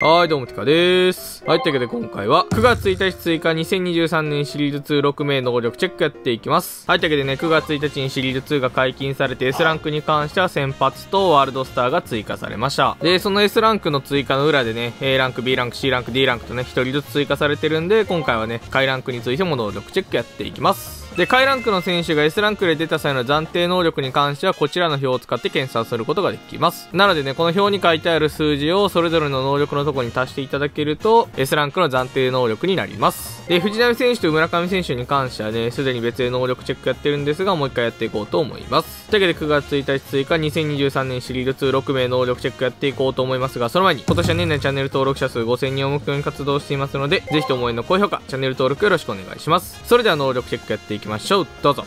はい、どうも、てかでーす。はい、というわけで今回は9月1日追加2023年シリーズ26名能力チェックやっていきます。はい、というわけでね、9月1日にシリーズ2が解禁されて S ランクに関しては先発とワールドスターが追加されました。で、その S ランクの追加の裏でね、A ランク、B ランク、C ランク、D ランクとね、1人ずつ追加されてるんで、今回はね、下位ランクについても能力チェックやっていきます。で、下位ランクの選手が S ランクで出た際の暫定能力に関してはこちらの表を使って検査することができます。なのでね、この表に書いてある数字をそれぞれの能力のところに足していただけると S ランクの暫定能力になります。で、藤波選手と村上選手に関してはね、すでに別で能力チェックやってるんですが、もう一回やっていこうと思います。というわけで9月1日追加2023年シリーズ2 6名能力チェックやっていこうと思いますが、その前に今年は年内チャンネル登録者数5000人を目標に活動していますので、ぜひとも応援の高評価、チャンネル登録よろしくお願いします。それでは能力チェックやっていきます。どうぞ。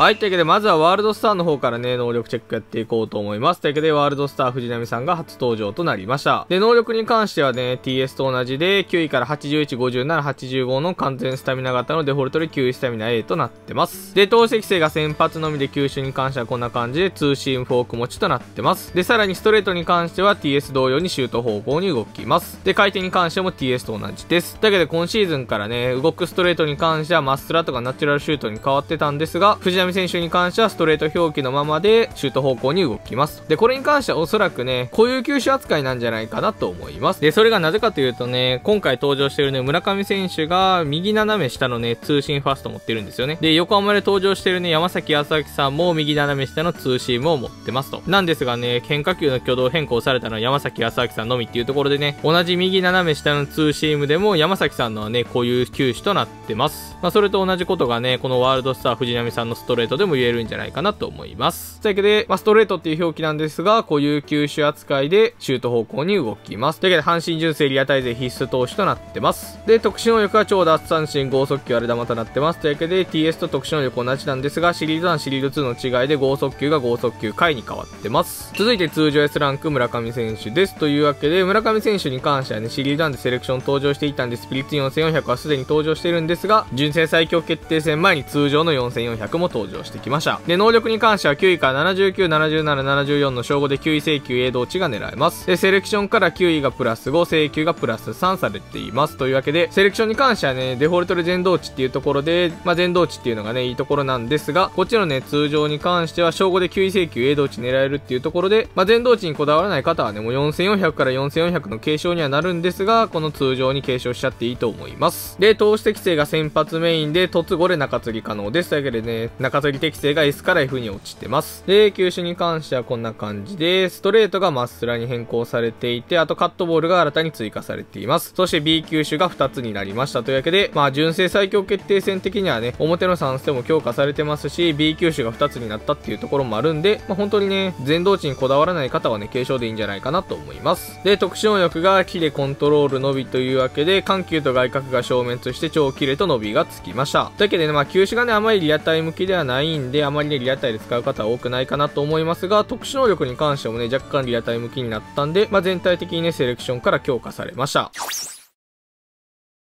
はい、というわけでまずはワールドスターの方からね、能力チェックやっていこうと思います。というわけでワールドスター藤波さんが初登場となりました。で、能力に関してはね、TS と同じで9位から81、57、85の完全スタミナ型のデフォルトで9位スタミナ A となってます。で、投手適性が先発のみで球種に関してはこんな感じでツーシームフォーク持ちとなってます。で、さらにストレートに関しては TS 同様にシュート方向に動きます。で、回転に関しても TS と同じです。というわけで今シーズンからね、動くストレートに関してはマッスラとかナチュラルシュートに変わってたんですが、藤波選手に関してはストレート表記のままでシュート方向に動きます。で、これに関してはおそらくね、固有球種扱いなんじゃないかなと思います。で、それがなぜかというとね、今回登場してるね、村上選手が右斜め下のね、ツーシームファースト持ってるんですよね。で、横浜で登場してるね、山崎康晃さんも右斜め下のツーシームを持ってますと。なんですがね、変化球の挙動変更されたのは山崎康晃さんのみっていうところでね、同じ右斜め下のツーシームでも山崎さんのはね、固有球種となってます。まあ、それと同じことがね、このワールドスター藤波さんのストレートでも言えるんじゃないかなと思います。というわけで、まあ、ストレートっていう表記なんですが、固有球種扱いでシュート方向に動きます。というわけで、阪神純正リアタイ勢必須投手となってます。で、特殊能力は長打三振、剛速球、荒れ球となってます。というわけで、TS と特殊能力同じなんですが、シリーズ1、シリーズ2の違いで剛速球が剛速球回に変わってます。続いて通常 S ランク村上選手です。というわけで、村上選手に関してはね、シリーズ1でセレクション登場していたんで、スピリッツ4400はすでに登場しているんですが、純正最強決定戦前に通常の4400も登場してきました。で、能力に関しては9位から79、77、74の称号で9位請求 A 同値が狙えます。で、セレクションから9位がプラス5、請求がプラス3されています。というわけで、セレクションに関してはね、デフォルトで全同値っていうところで、まあ、全同値っていうのがね、いいところなんですが、こっちのね、通常に関しては称号で9位請求 A 同値狙えるっていうところで、まあ、全同値にこだわらない方はね、もう4400から4400の継承にはなるんですが、この通常に継承しちゃっていいと思います。で、投手適性が先発メインで、凸5で中継ぎ可能です。というわけでね、中継ぎ適性が S から F に落ちてます。で、球種に関してはこんな感じで、ストレートがマッスラに変更されていて、あとカットボールが新たに追加されています。そして B 球種が2つになりました。というわけで、まあ、純正最強決定戦的にはね、表の3ステも強化されてますし、B 球種が2つになったっていうところもあるんで、まあ、本当にね、全同値にこだわらない方はね、継承でいいんじゃないかなと思います。で、特殊能力がキレコントロールのびというわけで、緩急と外角が消滅して、超キレと伸びがつきました。というわけでね、まあ、球種がね、あまりリアタイ向きではないんで、あまりね、リアタイで使う方は多くないかなと思いますが、特殊能力に関してもね、若干リアタイ向きになったんで、まあ、全体的にね、セレクションから強化されました。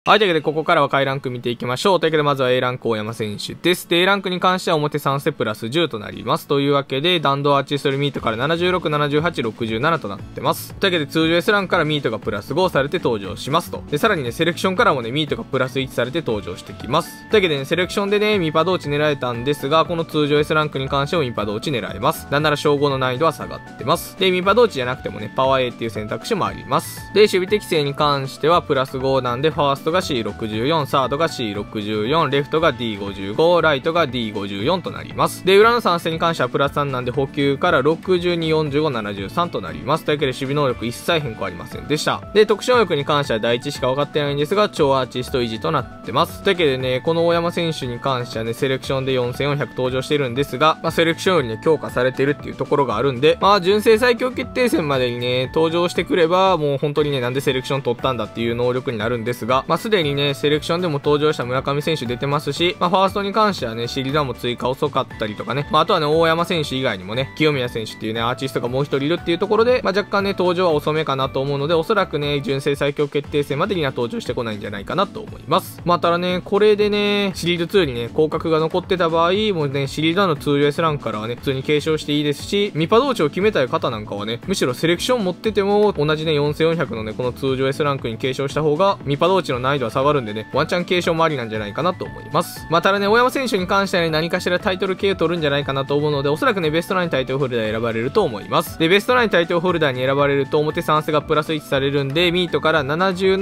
はい、というわけで、ここからは下位ランク見ていきましょう。というわけで、まずは A ランク大山選手です。で、A ランクに関しては表3ステプラス10となります。というわけで、弾道アーチストリーミートから76、78、67となってます。というわけで、通常 S ランクからミートがプラス5されて登場しますと。で、さらにね、セレクションからもね、ミートがプラス1されて登場してきます。というわけでね、セレクションでね、ミパ同値狙えたんですが、この通常 S ランクに関してもミパ同値狙えます。なんなら称号の難易度は下がってます。で、ミパ同値じゃなくてもね、パワー A っていう選択肢もあります。で、守備適性に関してはプラス5なんで、ファーストが C64、サードが C64、レフトが D55、ライトが D54 となります。で、裏の3ステに関してはプラス3なんで補給から62、45、73となります。というわけで守備能力一切変更ありませんでした。で、特殊能力に関しては第1しか分かってないんですが、超アーチスト維持となってます。というわけでね、この大山選手に関してはね、セレクションで4400登場してるんですが、まあ、セレクションよりね、強化されてるっていうところがあるんで、まあ、純正最強決定戦までにね、登場してくれば、もう本当にね、なんでセレクション取ったんだっていう能力になるんですが、まあ、すでにね、セレクションでも登場した村上選手出てますし、ファーストに関してはね、シリダも追加遅かったりとかね、あとはね、大山選手以外にもね、清宮選手っていうね、アーティストがもう一人いるっていうところで、若干ね、登場は遅めかなと思うので、おそらくね、純正最強決定戦までには登場してこないんじゃないかなと思います。ただね、これでね、シリーズ2にね、降格が残ってた場合、もうね、シリダの 2US ランクからはね、普通に継承していいですし、ミパ同士を決めたい方なんかはね、むしろセレクション持ってても、同じね、4400のね、この 2US ランクに継承した方が、ミパ同士の難易度は下がるんでね、ワンチャン継承もありなんじゃないかなと思います。ただね、大山選手に関してはね、何かしらタイトル系を取るんじゃないかなと思うので、おそらくね、ベストナインタイトルホルダー選ばれると思います。で、ベストナインタイトルホルダーに選ばれると、表3世がプラス1されるんで、ミートから77、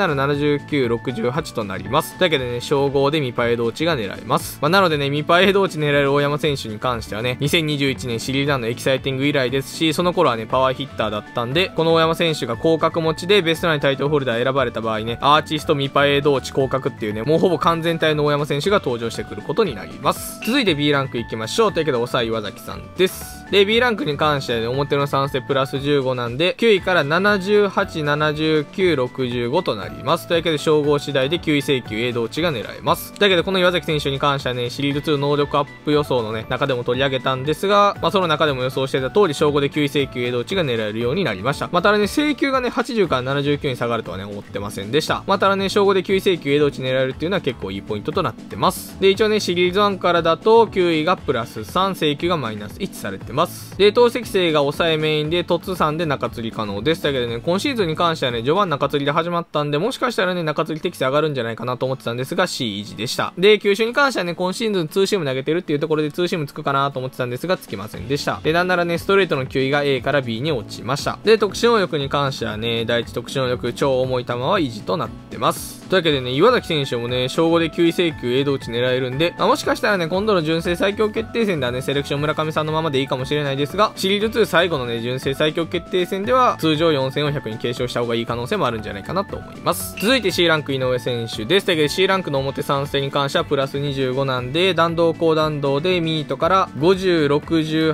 79、68となります。だけどね、称号でミパエ同地が狙えます。なのでね、ミパエ同地狙える大山選手に関してはね、2021年シリーダンのエキサイティング以来ですし、その頃はね、パワーヒッターだったんで、この大山選手が降格持ちで、ベストナインタイトルホルダー選ばれた場合ね、アーティストミパエ同地降格っていうね、もうほぼ完全体の大山選手が登場してくることになります。続いて B ランクいきましょう。というわけで、抑え岩崎さんです。で、B ランクに関してはね、表の3世プラス15なんで、9位から78、79、65となります。というわけで、称号次第で9位請求 A 同地が狙えます。だけど、この岩崎選手に関してはね、シリーズ2能力アップ予想のね、中でも取り上げたんですが、その中でも予想してた通り、称号で9位請求 A 同地が狙えるようになりました。ただね、請求がね、80から79に下がるとはね、思ってませんでした。ただね、称号で9位請求 A 同地狙えるっていうのは結構いいポイントとなってます。で、一応ね、シリーズ1からだと、9位がプラス3、請求がマイナス1されてます。で、投石生が抑えメインで、トツ3で中釣り可能です。だけどね、今シーズンに関してはね、序盤中釣りで始まったんで、もしかしたらね、中釣り適性上がるんじゃないかなと思ってたんですが、C 維持でした。で、九州に関してはね、今シーズン2シーム投げてるっていうところで2シームつくかなと思ってたんですが、つきませんでした。で、なんならね、ストレートの9位が A から B に落ちました。で、特殊能力に関してはね、第一特殊能力、超重い球は維持となってます。というわけでね、岩崎選手もね、称号で9位請求 A 同地狙えるんで、もしかしたらね、今度の純正最強決定戦ではね、セレクション村上さんのままでいいかもしれないですが、シリーズ2最後のね、純正最強決定戦では、通常4400に継承した方がいい可能性もあるんじゃないかなと思います。続いて C ランク井上選手です。というわけで C ランクの表3戦に関してはプラス25なんで、弾道高弾道でミートから50、68、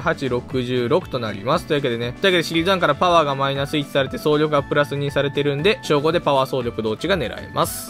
66となります。というわけでね、というわけでシリーズ1からパワーがマイナス1されて、総力がプラス2されてるんで、称号でパワー総力同地が狙えます。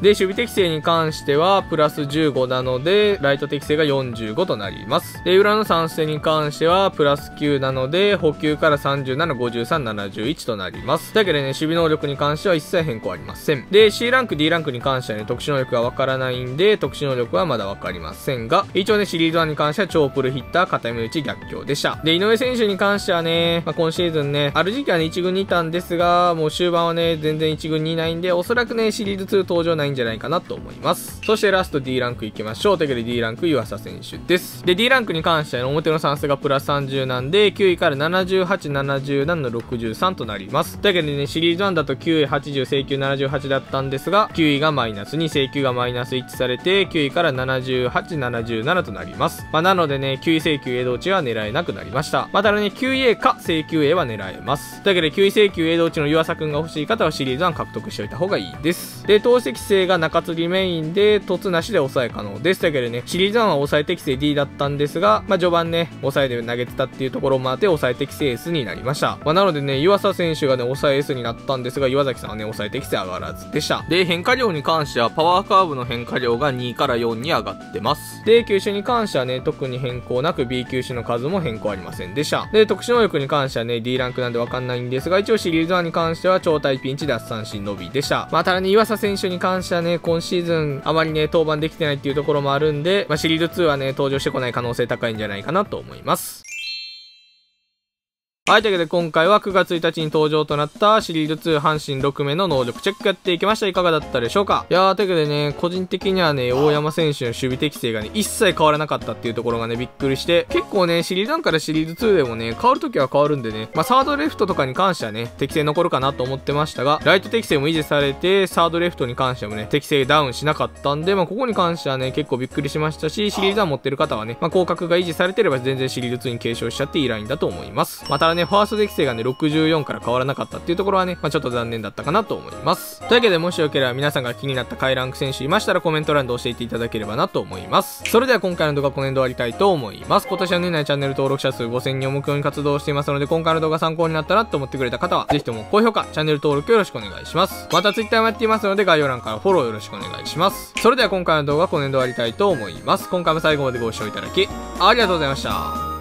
で、守備適性に関しては、プラス15なので、ライト適性が45となります。で、裏の3世に関しては、プラス9なので、補給から37、53、71となります。だけどね、守備能力に関しては一切変更ありません。で、C ランク、D ランクに関してはね、特殊能力がわからないんで、特殊能力はまだわかりませんが、一応ね、シリーズ1に関しては、超プルヒッター、固め打ち逆境でした。で、井上選手に関してはね、今シーズンね、ある時期はね、1軍にいたんですが、もう終盤はね、全然1軍にいないんで、おそらくね、シリーズ2登場ないんじゃないかなと思います。そしてラスト D ランクいきましょう。というわけで D ランク湯浅選手です。で、D ランクに関しては表の3世がプラス30なんで、9位から78、77の63となります。だけどね、シリーズ1だと9位80、請求78だったんですが、9位がマイナス2、請求がマイナス1されて、9位から78、77となります。なのでね、9位請求 A 同地は狙えなくなりました。ただね、9A か請求 A は狙えます。というわけで9位請求 A 同地の湯浅くんが欲しい方はシリーズ1獲得しておいた方がいいです。で、投石性が中継ぎメインで、凸なしで抑え可能です。というわけでね、シリーズ1は抑え適性 D だったんですが、序盤ね、抑えで投げてたっていうところもあって、抑え適性 S になりました。なのでね、湯浅選手がね、抑え S になったんですが、岩崎さんはね、抑え適性上がらずでした。で、変化量に関しては、パワーカーブの変化量が2から4に上がってます。で、球種に関してはね、特に変更なく、B 球種の数も変更ありませんでした。で、特殊能力に関してはね、D ランクなんでわかんないんですが、一応シリーズ1に関しては、超対ピンチ奪三振伸びでした。ただね、湯浅選手に関してね、今シーズンあまりね、登板できてないっていうところもあるんで、シリーズ2はね、登場してこない可能性高いんじゃないかなと思います。はい、というわけで今回は9月1日に登場となったシリーズ2阪神6名の能力チェックやっていきました。いかがだったでしょうか。というわけでね、個人的にはね、大山選手の守備適性がね、一切変わらなかったっていうところがね、びっくりして、結構ね、シリーズ1からシリーズ2でもね、変わるときは変わるんでね、サードレフトとかに関してはね、適性残るかなと思ってましたが、ライト適性も維持されて、サードレフトに関してもね、適性ダウンしなかったんで、ここに関してはね、結構びっくりしましたし、シリーズ1持ってる方はね、降格が維持されてれば全然シリーズ2に継承しちゃっていいラインだと思います。またからね、ファースト適性がね、64から変わらなかったっていうところはね、まあ、ちょっと残念だったかなと思います。というわけで、もしよければ皆さんが気になった下位ランク選手いましたらコメント欄で教えていただければなと思います。それでは今回の動画はこの辺で終わりたいと思います。今年は年内チャンネル登録者数5000人を目標に活動していますので、今回の動画参考になったなと思ってくれた方は、ぜひとも高評価、チャンネル登録よろしくお願いします。また Twitter もやっていますので、概要欄からフォローよろしくお願いします。それでは今回の動画はこの辺で終わりたいと思います。今回も最後までご視聴いただき、ありがとうございました。